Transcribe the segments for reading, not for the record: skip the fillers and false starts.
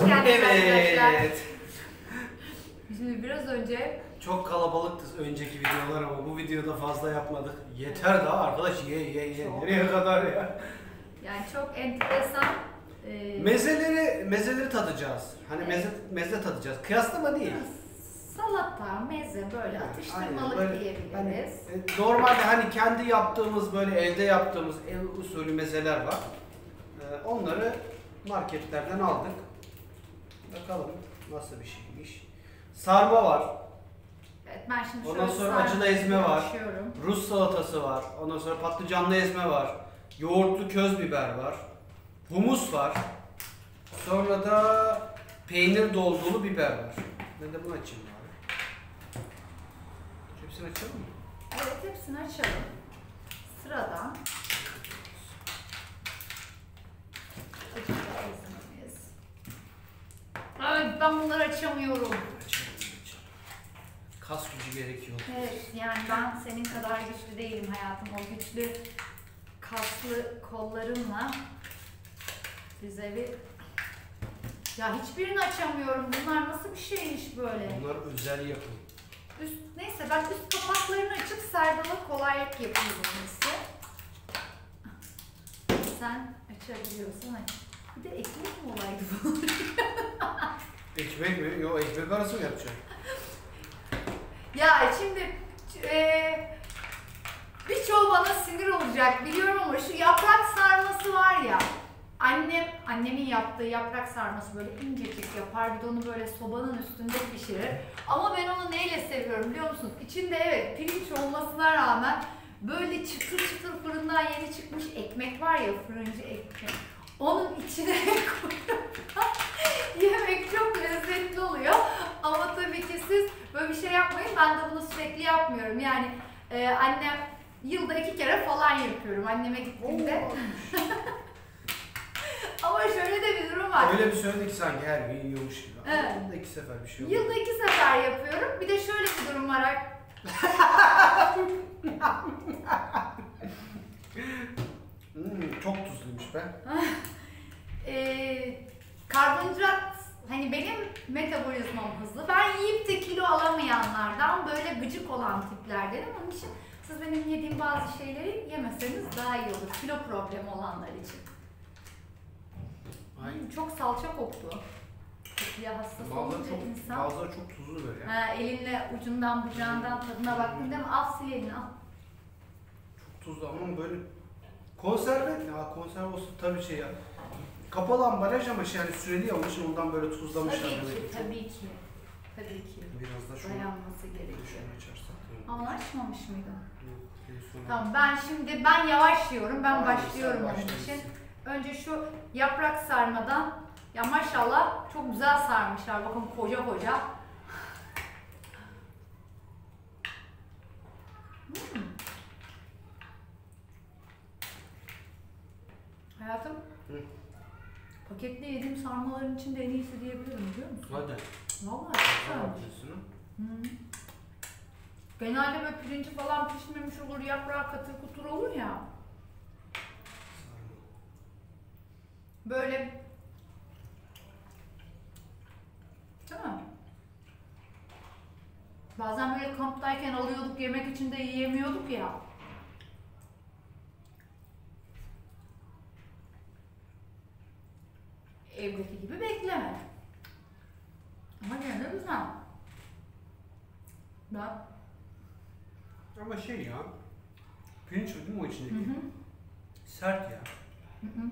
Hoş geldiniz arkadaşlar. Evet. Şimdi biraz önce... Çok kalabalıktız önceki videolar ama bu videoda fazla yapmadık. Yeter daha arkadaş, ye. Çok. Nereye kadar ya? Yani çok enteresan... Mezeleri tadacağız. Hani evet. meze tadacağız. Kıyaslama değil. Salata, meze böyle atıştırmalık böyle, diyebiliriz. Hani, normalde hani kendi yaptığımız böyle evde yaptığımız ev usulü mezeler var. Onları marketlerden aldık. Bakalım nasıl bir şeymiş. Sarma var. Evet, ben şimdi ondan sonra acılı ezme var. Rus salatası var. Ondan sonra patlıcanlı ezme var. Yoğurtlu köz biber var. Humus var. Sonra da peynir dolgulu biber var. Ben de bunu açayım bari. Hepsini açalım mı? Evet, hepsini açalım. Sırada acılı ezmemiz. Ay, ben bunları açamıyorum. Kas gücü gerekiyor. Evet, yani ben senin kadar güçlü değilim hayatım. O güçlü kaslı kollarımla bize bir... Ya hiçbirini açamıyorum. Bunlar nasıl bir şeymiş böyle? Bunlar özel yapım. Neyse ben üst kapaklarını açıp Serdar'a kolaylık yapayım bunları. Sen açabiliyorsan aç. Bir de ekmek mi olaydı bu? Ekmek mi? Yok, ekmek arası mı yapacağım? Ya şimdi birçoğu bana sinir olacak biliyorum ama şu yaprak sarması var ya. Annemin yaptığı yaprak sarması böyle incecik yapar, bir de onu böyle sobanın üstünde pişirir. Ama ben onu neyle seviyorum biliyor musunuz? İçinde evet pirinç olmasına rağmen böyle çıtır çıtır fırından yeni çıkmış ekmek var ya, fırıncı ekmek. Onun içine koyuyorum. Yemek çok lezzetli oluyor. Ama tabii ki siz böyle bir şey yapmayın. Ben de bunu sürekli yapmıyorum. Yani annem yılda 2 kere falan yapıyorum anneme gittiğimde. Ama şöyle de bir durum var. Öyle bir söyledi ki sanki her gün yiyormuş gibi. Evet. Yılda 2 sefer bir şey oluyor. Yılda 2 sefer yapıyorum. Bir de şöyle bir durum var. Çok tuzluymuş be. Karbonhidrat, hani benim metabolizmam hızlı. Ben yiyip de kilo alamayanlardan, böyle gıcık olan tiplerdenim. Onun için siz benim yediğim bazı şeyleri yemeseniz daha iyi olur. Kilo problemi olanlar için. Çok salça koktu. Kokuya hassas olunca insan. Bazıları çok tuzlu böyle. Ha, elinle ucundan bucağından tadına baktın değil mi? Al sil elini al. Çok tuzlu ama böyle konserve. Ya konserve olsun tabii şey ya. Kapalı ambalaj ama şey yani süreli ya, onun için ondan böyle tuzlamışlar. Tabii ki, tabii ki. Biraz da şunu dayanması gerekiyor. Ama açmamış mıydı? Tamam, ben yavaş yiyorum. Ben başlıyorum onun için. Önce şu yaprak sarmadan, ya maşallah çok güzel sarmışlar, bakın koca. Hayatım, paketle yediğim sarmaların içinde en iyisi diyebilirim, biliyor musun? Hadi. Vallahi güzel. Genelde böyle pirinci falan pişmemiş olur, yaprağı katır kutur olur ya. Böyle, tamam. Bazen böyle kamptayken alıyorduk, yemek için de yiyemiyorduk ya. Evdeki gibi bekleme. Ama gelir misin? Bak. Ama şey ya, pirinç değil mi o içindeki? Hı hı. Sert ya. Hı hı.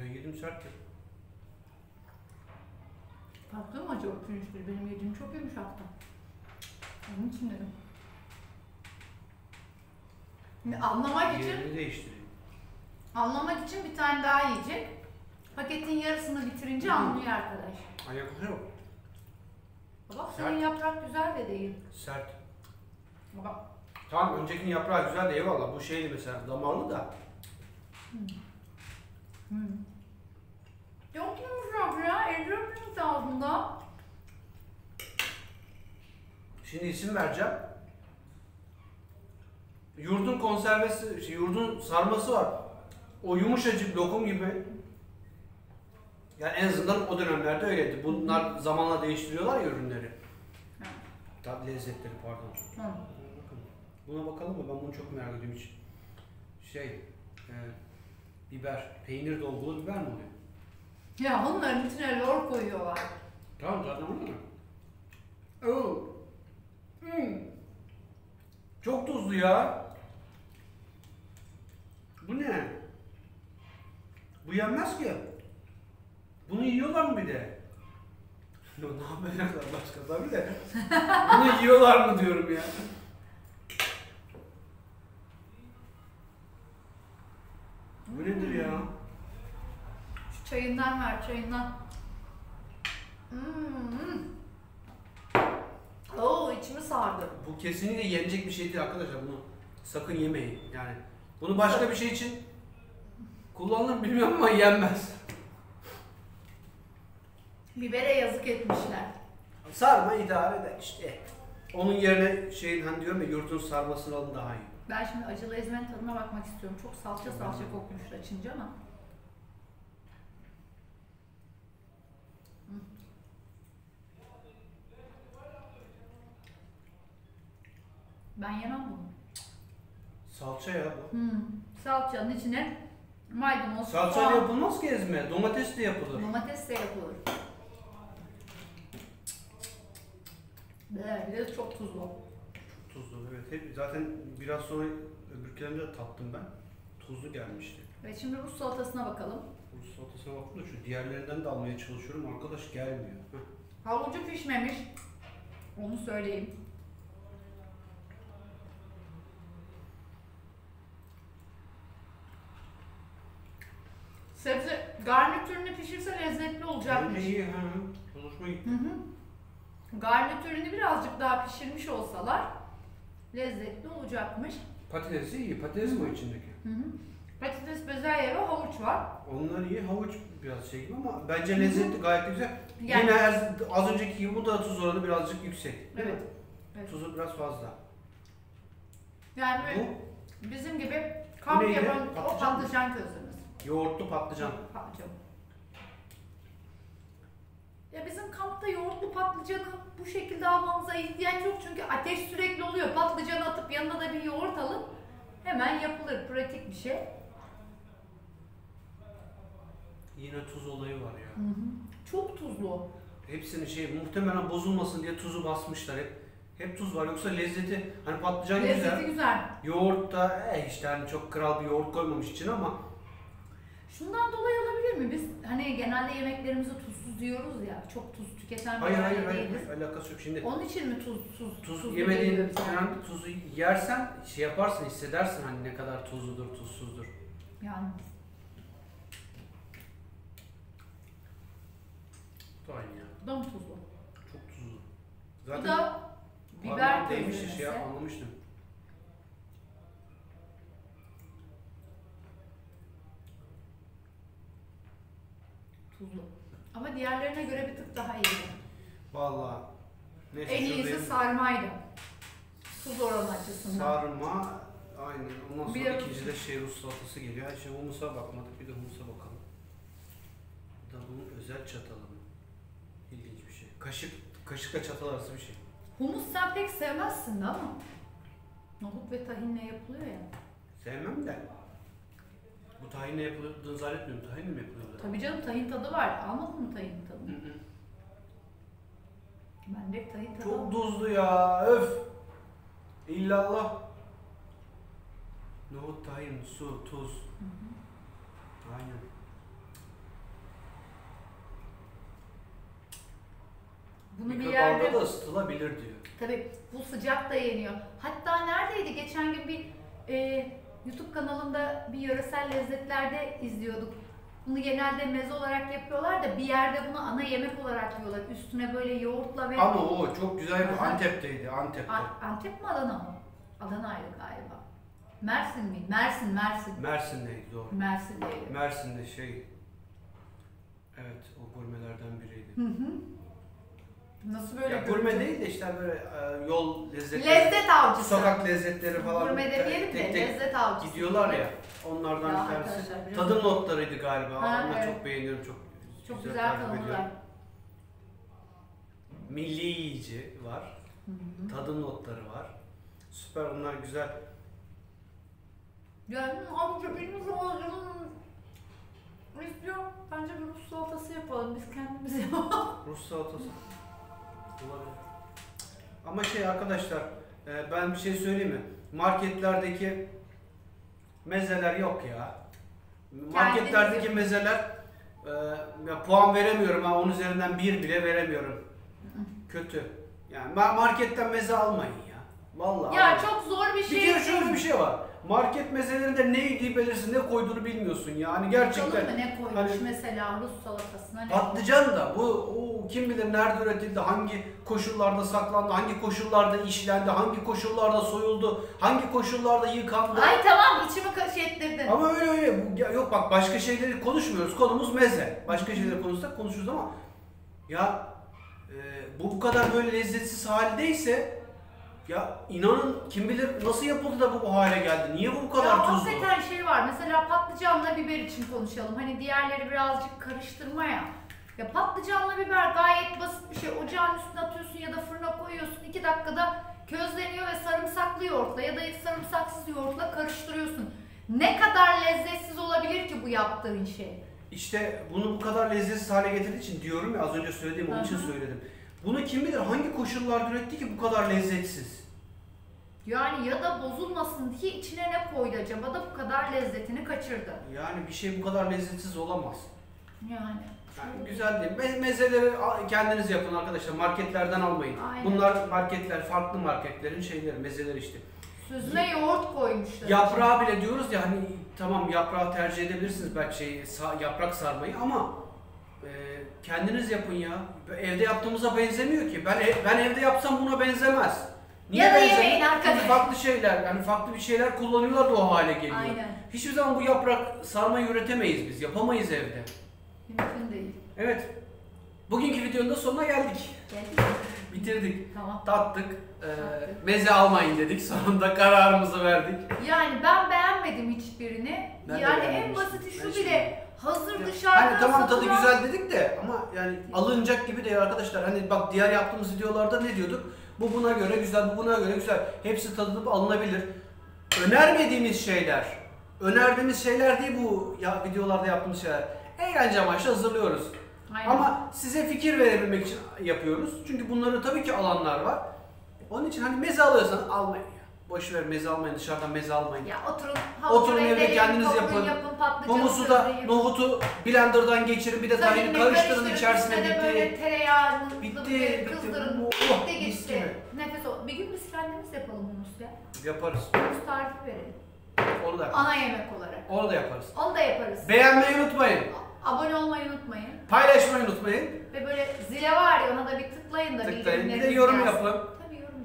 Ben yedim sert ya. Farklı mı acaba pirinçleri? Benim yediğim çok yumuşaktı. Onun için dedim. Şimdi anlamak için bir tane daha yiyecek. Paketin yarısını bitirince anlıyor arkadaş. Ayakları yok. Bak senin yaprak güzel de değil. Sert. Bak. Tamam, öncekinin yaprağı güzel de eyvallah. Bu şeydi mesela damarlı da. Yok yumuşak ya, eriyorum ağzımda. Şimdi isim vereceğim. Yurdun konservesi, yurdun sarması var. O yumuşacık lokum gibi. Yani en azından o dönemlerde öyleydi. Bunlar zamanla değiştiriyorlar ya ürünleri. Ha. Tabii lezzetleri, pardon. Ha. Buna bakalım mı? Ben bunu çok merak ediyorum. Hiç biber, peynir dolgulu biber mi oluyor? Ya onların içine lor koyuyorlar. Tamam zaten onu mu? Oo. Hmm. Çok tuzlu ya. Bu ne? Bu yenmez ki. Bunu yiyorlar mı bir de? Ne yapacaklar başka tabii de. Bunu yiyorlar mı diyorum ya. Bu nedir ya? Şu çayından ver, çayından. Oo, içimi sardı. Bu kesinlikle yenecek bir şey değil arkadaşlar. Bunu sakın yemeyin. Yani bunu başka bir şey için kullanılır bilmiyorum ama yenmez. Bibere yazık etmişler. Sarma idare eder işte. Onun yerine şeyin hani diyorum ya, yoğurtun sarmasını alın daha iyi. Ben şimdi acılı ezmenin tadına bakmak istiyorum. Çok salça kokmuş açınca ama. Ben yemem bunu. Salça ya bu. Salçanın içine maydanoz. Salça yapılmaz ki ezme. Domates de yapılır. Domates de yapılır. Biraz çok tuzlu. Tuzlu, evet. Zaten biraz sonra öbürkülerinde de tattım ben. Tuzlu gelmişti. Ve şimdi Rus salatasına bakalım. Rus salatasına baktım da şu diğerlerinden de almaya çalışıyorum. Arkadaş gelmiyor. Havucu pişmemiş. Onu söyleyeyim. Sebze, garnitürünü pişirse lezzetli olacakmış. İyi, iyi. Konuşma gitti. Garnitürünü birazcık daha pişirmiş olsalar lezzetli olacakmış. Patatesi iyi. Patates mi o içindeki? Patates, bezelye ve havuç var. Onlar iyi. Havuç biraz şey gibi ama bence lezzetli, gayet güzel. Yani, yine az önceki gibi bu da tuz oranı birazcık yüksek. Evet. Tuzu biraz fazla. Yani bu, bizim gibi kamp yapan o patlıcan közümüz. Yoğurtlu patlıcan. Patlıcan. Ya bizim kampta yoğurtlu patlıcanı bu şekilde almamıza ihtiyaç yok çünkü ateş sürekli oluyor. Patlıcan atıp yanına da bir yoğurt alıp hemen yapılır. Pratik bir şey. Yine tuz olayı var ya. Çok tuzlu. Hepsinin muhtemelen bozulmasın diye tuzu basmışlar hep. Hep tuz var, yoksa lezzeti hani patlıcan güzel. Lezzeti güzel. Yoğurt da işte hani çok kral bir yoğurt koymamış için ama. Şundan dolayı olabilir mi? Biz hani genelde yemeklerimizi tuzsuz diyoruz ya, çok tuz tüketen bir aile değiliz. Hayır, alakası yok şimdi. Onun için mi tuz yemediğin yani tuzu yersen şey yaparsın, hissedersin hani ne kadar tuzludur, tuzsuzdur. Yani. Bu da aynı ya. Bu da mı tuzlu? Çok tuzlu. Zaten bu da biber değmişti şey anlamıştım. Tuzlu. Ama diğerlerine göre bir tık daha iyi. Vallahi. En iyisi sarmaydı. Tuz oranı açısından. Sarma, aynen. Ondan sonra ikinci de Rus salatası geliyor. Her şey humusa bakmadık, bir de humusa bakalım. Bu da bunun özel çatalı mı? İlginç bir şey. Kaşıkla çatal arası bir şey. Humus sen pek sevmezsin değil mi? Nohut ve tahinle yapılıyor ya. Sevmem de. Bu tahinle yapıldığını zannetmiyorum. Tahinle mi yapılıyordu? Tabii canım, tahin tadı var. Almadın mı tahin tadını? Ben de tahin tadı. Çok tuzlu ya. Öf. İllallah. Nohut, tahin, su, tuz. Aynen. Bunu mikrodalgada da ısıtılabilir diyor. Tabii bu sıcak da yeniyor. Hatta neredeydi? Geçen gün bir YouTube kanalında bir yöresel lezzetlerde izliyorduk. Bunu genelde meze olarak yapıyorlar da bir yerde bunu ana yemek olarak yiyorlar. Üstüne böyle yoğurtla ve... Ama o çok güzel bir Antep'teydi. Antep'te. Antep mi, Adana mı? Adana'ydı galiba. Mersin mi? Mersin. Mersin'deydi, doğru. Mersin'deydi. Mersin'de evet, o gurmelerden biriydi. Nasıl böyle? Ya gurme değil de işte böyle yol lezzetleri, lezzet avcısı, sokak lezzetleri falan. Gurme demeyelim de lezzet avcısı. Gidiyorlar ya, onlardan bir tanesi. Tadım notlarıydı galiba. Onları çok beğeniyorum, çok Çok güzel konular. Milli yiyici var. Hı-hı. Tadım notları var. Süper, bunlar güzel. Yani amca benim oğlum istiyor. Bence bir Rus salatası yapalım. Biz kendimiz yapalım. Rus salatası. Olabilir. Ama şey arkadaşlar, ben bir şey söyleyeyim mi? Marketlerdeki mezeler yok ya. Marketlerdeki mezeler, ya puan veremiyorum ha, onun üzerinden 1 bile veremiyorum. Kötü. Yani marketten meze almayın ya. Vallahi. Ya abi, çok zor bir şey. Bir kere şöyle bir şey var. Market mezelerinde ne yediği belirsiz, ne koyduğunu bilmiyorsun yani gerçekten. Mı ne koymuş hani, mesela Rus salatasına ne? Patlıcan da bu kim bilir nerede üretildi, hangi koşullarda saklandı, hangi koşullarda işlendi, hangi koşullarda soyuldu, hangi koşullarda yıkandı. Ay tamam, içimi ettirdin. Ama öyle yok bak, başka şeyleri konuşmuyoruz, konumuz meze. Başka şeyleri konuşsak konuşuruz ama ya bu kadar böyle lezzetsiz haldeyse ya inanın kim bilir nasıl yapıldı da bu hale geldi? Niye bu kadar ya tuzlu? Hakikaten şey var. Mesela patlıcanla biber için konuşalım. Hani diğerleri birazcık karıştırma ya. Ya patlıcanla biber gayet basit bir şey. Ocağın üstüne atıyorsun ya da fırına koyuyorsun. 2 dakikada közleniyor ve sarımsaklı yoğurtla ya da sarımsaksız yoğurtla karıştırıyorsun. Ne kadar lezzetsiz olabilir ki bu yaptığın şey? İşte bunu bu kadar lezzetsiz hale getirdiği için diyorum ya, az önce söylediğim onun için söyledim. Bunu kim bilir hangi koşullarda üretti ki bu kadar lezzetsiz? Yani ya da bozulmasın diye içine ne koydu acaba da bu kadar lezzetini kaçırdı? Yani bir şey bu kadar lezzetsiz olamaz. Yani güzel değil. Mezeleri kendiniz yapın arkadaşlar, marketlerden almayın. Aynen. Bunlar marketler, farklı marketlerin şeyleri, mezeleri işte. Süzme yoğurt koymuşlar. Yaprağı bile diyoruz ya, hani tamam yaprağı tercih edebilirsiniz belki yaprak sarmayı ama kendiniz yapın ya. Evde yaptığımıza benzemiyor ki. Ben evde yapsam buna benzemez. Niye ya da yemeyin arkadaşlar. Farklı şeyler, yani farklı bir şeyler kullanıyorlar da o hale geliyor. Aynen. Hiçbir zaman bu yaprak sarmayı üretemeyiz biz. Yapamayız evde. Mümkün değil. Evet. Bugünkü videonun da sonuna geldik. Bitirdik. Tamam. Tattık. Meze almayın dedik. Sonunda kararımızı verdik. Yani ben beğenmedim hiçbirini. Ben yani en basiti şu bile. Hazır dışarıda hani tamam tadı güzel dedik de ama yani alınacak gibi değil arkadaşlar. Hani bak diğer yaptığımız videolarda ne diyorduk? Bu buna göre güzel, bu buna göre güzel. Hepsi tadılıp alınabilir. Önermediğimiz şeyler, önerdiğimiz şeyler değil bu ya, videolarda yaptığımız şeyler. Eğlence amaçlı hazırlıyoruz. Aynen. Ama size fikir verebilmek için yapıyoruz. Çünkü bunları tabii ki alanlar var. Onun için hani meze alıyorsan almayın. Boş ver, meze almayın, dışarıdan meze almayın. Ya oturun evde kendiniz yapın. Humusu da, nohutu blenderdan geçirin, bir de tahini karıştırın içerisine, bitti. Böyle tereyağını bitti, kızdırın, bitti geçti. Nefes ol. Bir gün biz kendimiz yapalım humus ya. Yaparız. Humus tarifi verelim. Onu da yaparız. Ana yemek olarak. Onu da yaparız. Onu da yaparız. Beğenmeyi unutmayın. Abone olmayı unutmayın. Paylaşmayı unutmayın. Ve böyle zile var ya, ona da bir tıklayın da bildirimleri gelsin. Bir de yorum yapalım.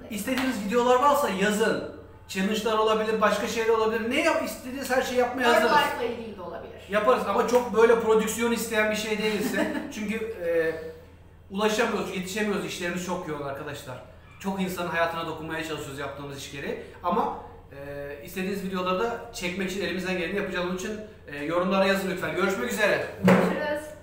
İstediğiniz videolar varsa yazın. Challenge'lar olabilir, başka şeyler olabilir. Ne istediğiniz her şeyi yapmaya hazırız. Parkla ilgili de olabilir. Yaparız ama çok böyle prodüksiyon isteyen bir şey değilse. Çünkü ulaşamıyoruz, yetişemiyoruz. İşlerimiz çok yoğun arkadaşlar. Çok insanın hayatına dokunmaya çalışıyoruz yaptığımız işleri. Ama istediğiniz videoları da çekmek için elimizden geleni yapacağız. Onun için yorumlara yazın lütfen. Görüşmek üzere. Görüşürüz.